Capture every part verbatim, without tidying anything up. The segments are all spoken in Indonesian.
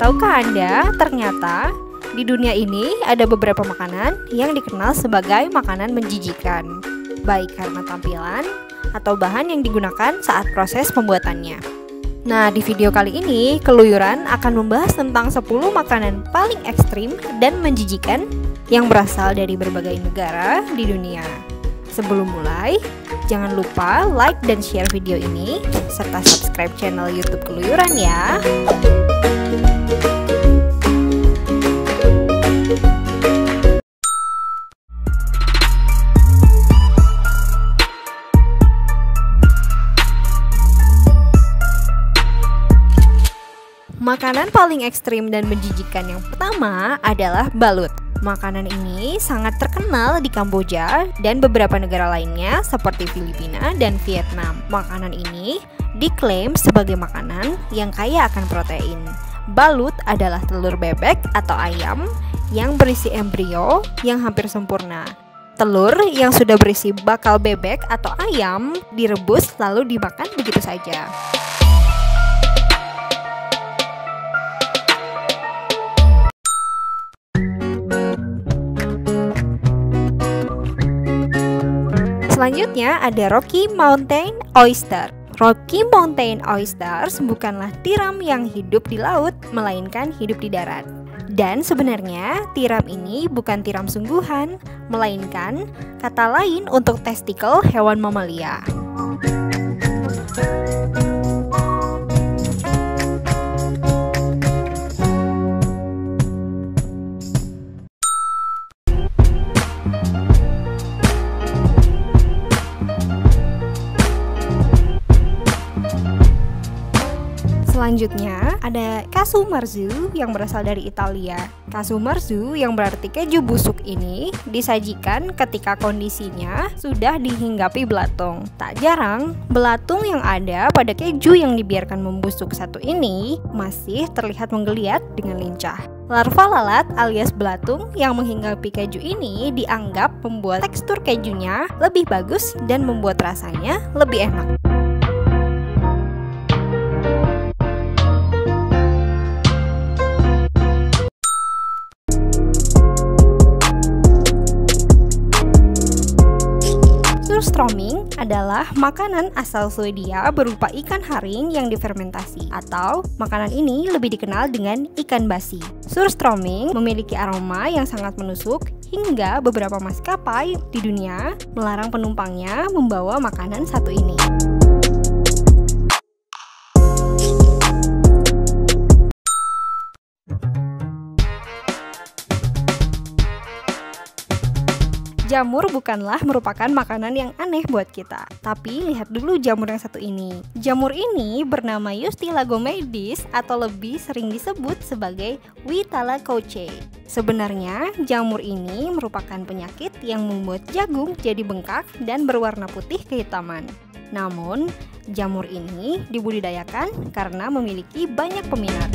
Tahukah Anda, ternyata di dunia ini ada beberapa makanan yang dikenal sebagai makanan menjijikan, baik karena tampilan atau bahan yang digunakan saat proses pembuatannya. Nah, di video kali ini, Keluyuran akan membahas tentang sepuluh makanan paling ekstrim dan menjijikan yang berasal dari berbagai negara di dunia. Sebelum mulai, jangan lupa like dan share video ini, serta subscribe channel YouTube Keluyuran ya. Makanan paling ekstrim dan menjijikan yang pertama adalah balut. Makanan ini sangat terkenal di Kamboja dan beberapa negara lainnya seperti Filipina dan Vietnam. Makanan ini diklaim sebagai makanan yang kaya akan protein. Balut adalah telur bebek atau ayam yang berisi embrio yang hampir sempurna. Telur yang sudah berisi bakal bebek atau ayam direbus lalu dimakan begitu saja. Selanjutnya ada Rocky Mountain Oyster. Rocky Mountain Oysters bukanlah tiram yang hidup di laut, melainkan hidup di darat. Dan sebenarnya tiram ini bukan tiram sungguhan, melainkan kata lain untuk testikel hewan mamalia. Selanjutnya ada Casu Marzu yang berasal dari Italia. Casu Marzu yang berarti keju busuk ini disajikan ketika kondisinya sudah dihinggapi belatung. Tak jarang, belatung yang ada pada keju yang dibiarkan membusuk satu ini masih terlihat menggeliat dengan lincah. Larva lalat alias belatung yang menghinggapi keju ini dianggap membuat tekstur kejunya lebih bagus dan membuat rasanya lebih enak. Surstromming adalah makanan asal Swedia berupa ikan haring yang difermentasi, atau makanan ini lebih dikenal dengan ikan basi. Surstromming memiliki aroma yang sangat menusuk hingga beberapa maskapai di dunia melarang penumpangnya membawa makanan satu ini. Jamur bukanlah merupakan makanan yang aneh buat kita. Tapi lihat dulu jamur yang satu ini. Jamur ini bernama Ustilago medis atau lebih sering disebut sebagai Huitlacoche. Sebenarnya jamur ini merupakan penyakit yang membuat jagung jadi bengkak dan berwarna putih kehitaman. Namun jamur ini dibudidayakan karena memiliki banyak peminat.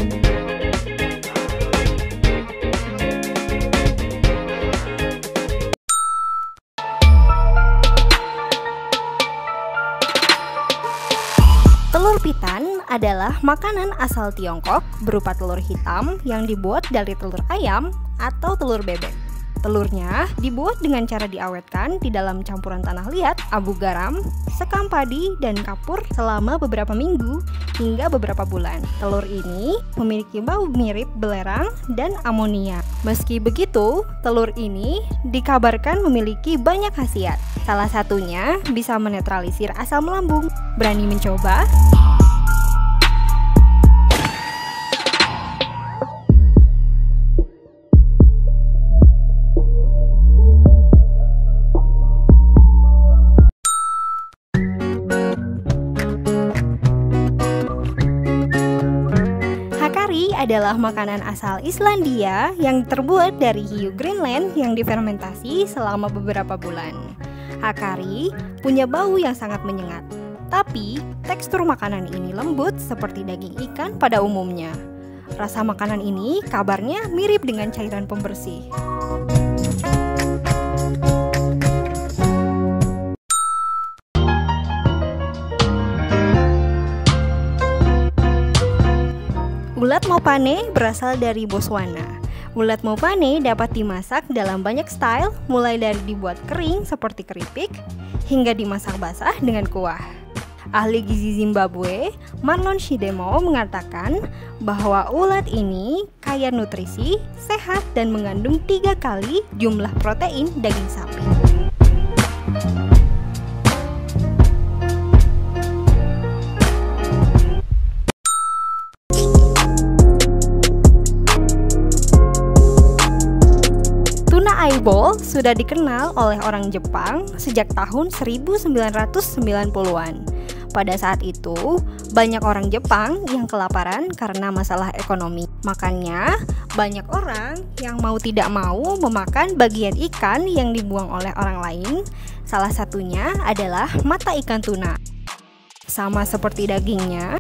Telur pitan adalah makanan asal Tiongkok berupa telur hitam yang dibuat dari telur ayam atau telur bebek. Telurnya dibuat dengan cara diawetkan di dalam campuran tanah liat, abu garam, sekam padi, dan kapur selama beberapa minggu hingga beberapa bulan. Telur ini memiliki bau mirip belerang dan amonia. Meski begitu, telur ini dikabarkan memiliki banyak khasiat. Salah satunya bisa menetralisir asam lambung. Berani mencoba? Adalah makanan asal Islandia yang terbuat dari hiu Greenland yang difermentasi selama beberapa bulan. Hakarl punya bau yang sangat menyengat, tapi tekstur makanan ini lembut seperti daging ikan pada umumnya. Rasa makanan ini kabarnya mirip dengan cairan pembersih. Ulat Mopane berasal dari Botswana. Ulat Mopane dapat dimasak dalam banyak style, mulai dari dibuat kering seperti keripik, hingga dimasak basah dengan kuah. Ahli gizi Zimbabwe, Marlon Shidemo mengatakan bahwa ulat ini kaya nutrisi, sehat, dan mengandung tiga kali jumlah protein daging sapi. Eyeball sudah dikenal oleh orang Jepang sejak tahun seribu sembilan ratus sembilan puluhan. Pada saat itu, banyak orang Jepang yang kelaparan karena masalah ekonomi. Makanya, banyak orang yang mau tidak mau memakan bagian ikan yang dibuang oleh orang lain. Salah satunya adalah mata ikan tuna. Sama seperti dagingnya,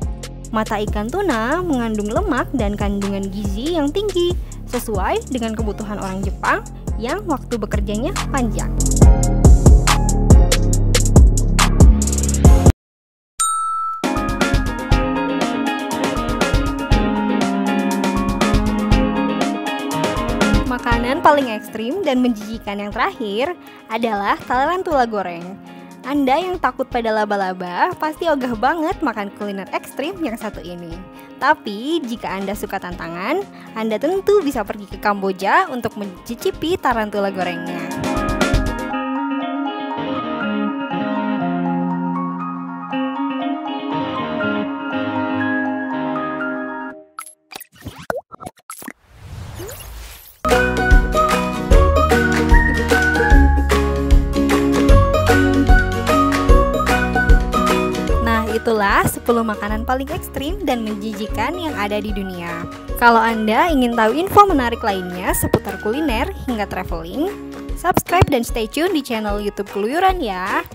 mata ikan tuna mengandung lemak dan kandungan gizi yang tinggi, sesuai dengan kebutuhan orang Jepang yang waktu bekerjanya panjang. Makanan paling ekstrim dan menjijikan yang terakhir adalah tarantula goreng. Anda yang takut pada laba-laba pasti ogah banget makan kuliner ekstrim yang satu ini. Tapi jika Anda suka tantangan, Anda tentu bisa pergi ke Kamboja untuk mencicipi tarantula gorengnya. Itulah sepuluh makanan paling ekstrim dan menjijikan yang ada di dunia. Kalau Anda ingin tahu info menarik lainnya seputar kuliner hingga traveling, subscribe dan stay tune di channel YouTube Keluyuran ya.